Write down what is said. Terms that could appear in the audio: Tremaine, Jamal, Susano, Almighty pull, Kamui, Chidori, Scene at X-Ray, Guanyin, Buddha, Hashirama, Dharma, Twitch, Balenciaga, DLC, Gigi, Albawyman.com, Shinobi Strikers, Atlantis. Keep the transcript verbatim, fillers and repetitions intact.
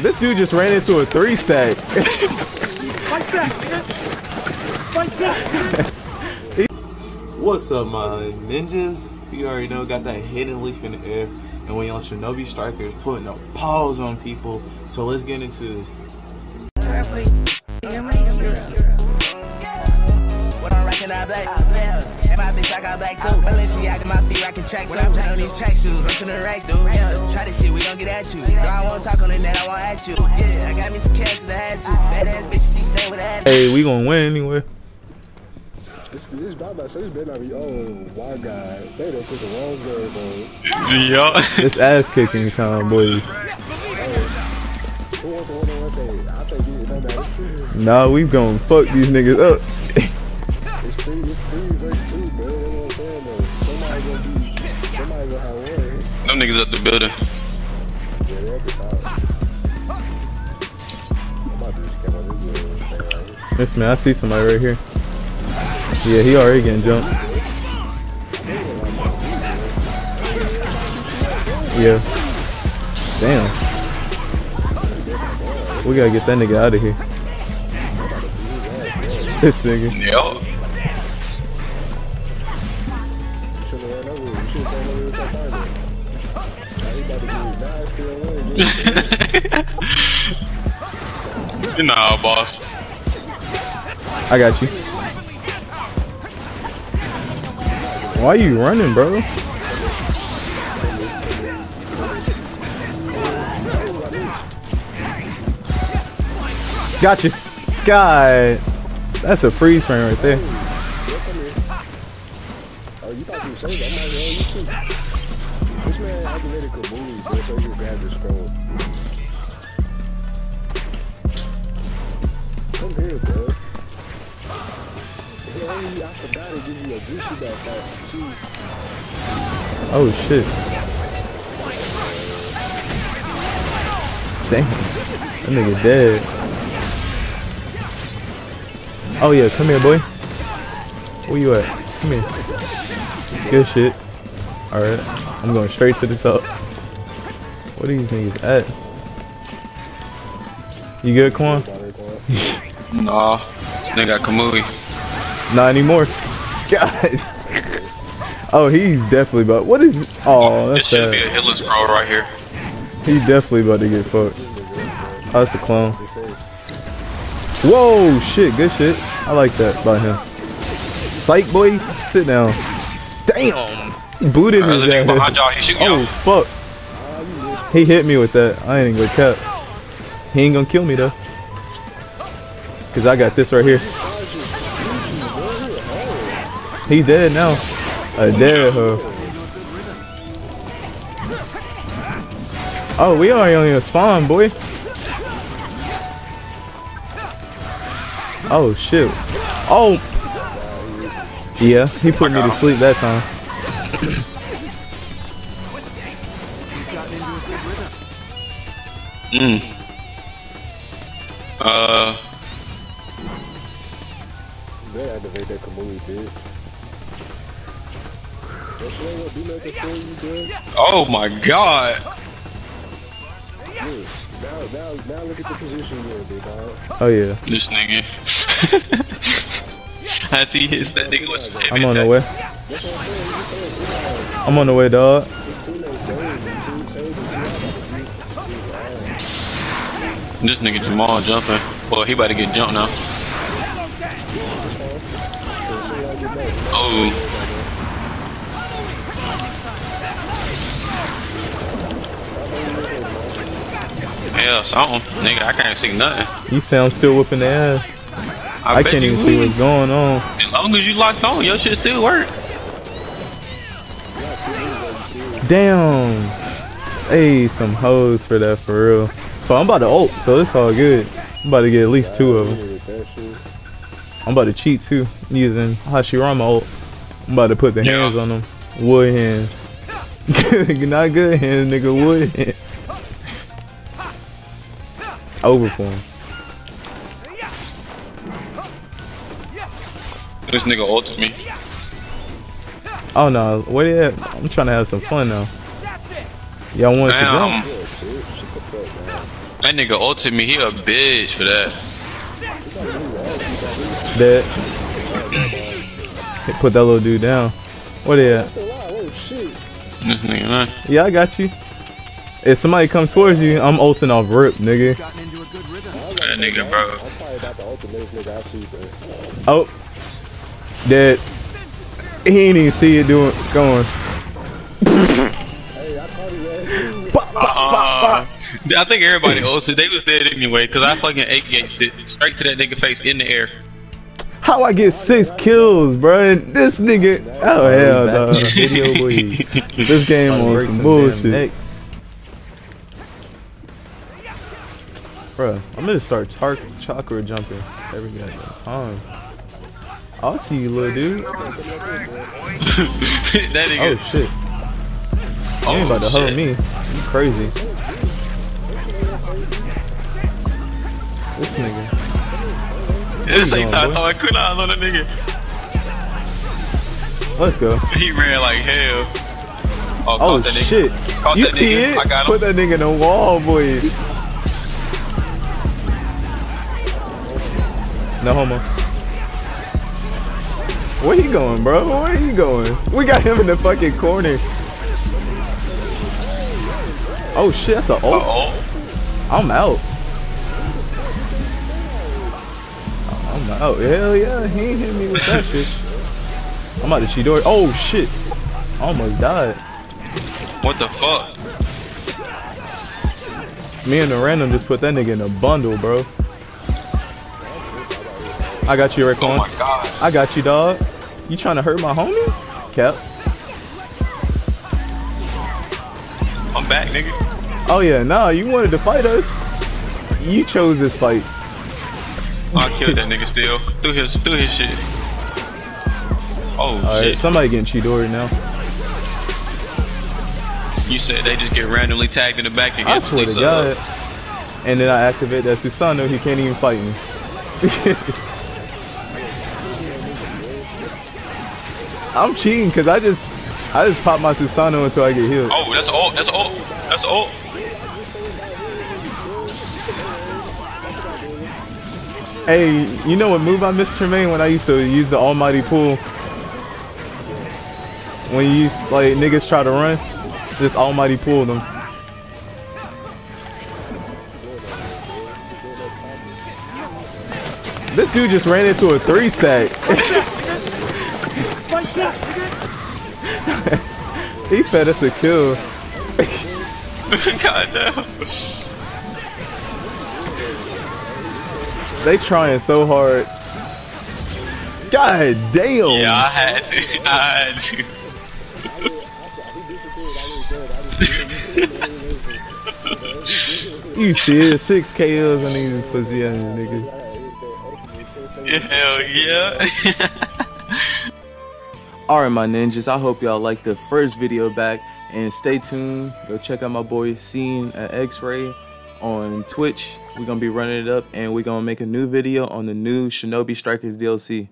This dude just ran into a three stack. Fight back, man. Fight back, man. What's up, my ninjas? You already know, got that hidden leaf in the air. And we on Shinobi Strikers putting up paws on people. So let's get into this. Back to Balenciaga, my feet rockin' track too. When I'm on these track shoes, I'm the racks, dude. Yeah, try this shit, we don't get at you. No, I won't talk on the net, I won't at you. Yeah, I got me some cash cause I had to. Bad ass bitches, she stay with that. Hey, we gon' win anyway. This is about to say, this better not be, oh, why guy. They done took the wrong girl, bro. Yo. It's ass kicking time, boys. Nah, we gon' fuck these niggas up. It's three, it's three versus two, bro. Them niggas at the building. This man, I see somebody right here. Yeah, he already getting jumped. Yeah. Damn. We gotta get that nigga out of here. This nigga. Yo. Nah, boss. I got you. Why are you running, bro? Gotcha. God, that's a freeze frame right there. Oh, you thought you were saying that? Oh shit. Damn. That nigga dead. Oh yeah, come here boy. Where you at? Come here. Good shit. Alright. I'm going straight to the top. What are these niggas at? You good, Quan? Nah. They got Kamui. Not anymore. God. Oh, he's definitely about. What is? Oh, that's it should sad. Be a hitless crawl right here. He's definitely about to get fucked. Oh, that's a clone. Whoa, shit, good shit. I like that by him. Psych boy, sit down. Damn. He booted me. Right, oh fuck. He hit me with that. I ain't gonna cap. He ain't gonna kill me though, cause I got this right here. He dead now. I dare her. Oh, we already on your spawn, boy. Oh shit. Oh. Yeah, he put me to sleep that time. Mm. Uh. They activate that Kamui, dude. Oh my god! Oh yeah. This nigga. I see his that nigga was spinning. I'm on the way. I'm on the way, dog. This nigga Jamal jumping. Well, he about to get jumped now. Oh. Yeah, something. Nigga, I can't see nothing. You sound still whooping the ass. I, I can't even see what's going on. As long as you locked on, your shit still work. Damn. Hey, some hoes for that, for real. But I'm about to ult, so it's all good. I'm about to get at least two of them. I'm about to cheat too, using Hashirama ult. I'm about to put the yeah. hands on them. Wood hands. Not good hands, nigga. Wood hands. Over for him. This nigga ulted me. Oh no, where you at? I'm trying to have some fun now. Y'all want to jump? That nigga ulted me, he a bitch for that. Dead. Put that little dude down. What he at? Yeah, I got you. If somebody come towards you, I'm ulting off rip, nigga. That nigga, bro. Oh. Dead. He ain't even see it doing going. Uh, I think everybody ulted. They was dead anyway, cause I fucking eight gates it straight to that nigga face in the air. How I get six kills, bro? And this nigga, oh hell no. This game on some bullshit. Bro, I'm gonna start tar chakra jumping every goddamn time. I'll see you, little dude. That nigga. Oh shit. You ain't about to hold me. You crazy. This nigga. This ain't thought I could not on a nigga. Let's go. He ran like hell. Oh, oh that shit. Nigga. Caught you that see nigga. It? I got him. Put that nigga in the wall, boy. No homo. Where he going, bro? Where he going? We got him in the fucking corner. Oh shit, that's an ult. Uh-oh. I'm out. I'm out. Hell yeah, he ain't hit me with that shit. I'm out of Chidori. Oh shit. I almost died. What the fuck? Me and the random just put that nigga in a bundle, bro. I got you, Rick. Oh my god. I got you, dog. You trying to hurt my homie? Cap. I'm back, nigga. Oh yeah, nah, you wanted to fight us. You chose this fight. I killed that nigga still. Through his through his shit. Oh All shit. Right, somebody getting Chidori now. You said they just get randomly tagged in the back again. I swear to God. And then I activate that Susano, he can't even fight me. I'm cheating cause I just I just pop my Susano until I get healed. Oh, that's all. That's all. That's all. Hey, you know what move I missed, Tremaine, when I used to use the Almighty pull? When you used, like, niggas try to run, just Almighty pull them. This dude just ran into a three stack. He fed us a kill. God damn. They trying so hard. God damn. Yeah, I had to. I had to. You shit, six K Os on these pussy ass niggas. Hell yeah. Alright my ninjas, I hope y'all liked the first video back, and stay tuned, go check out my boy Scene at X-Ray on Twitch. We're gonna be running it up and we're gonna make a new video on the new Shinobi Strikers D L C.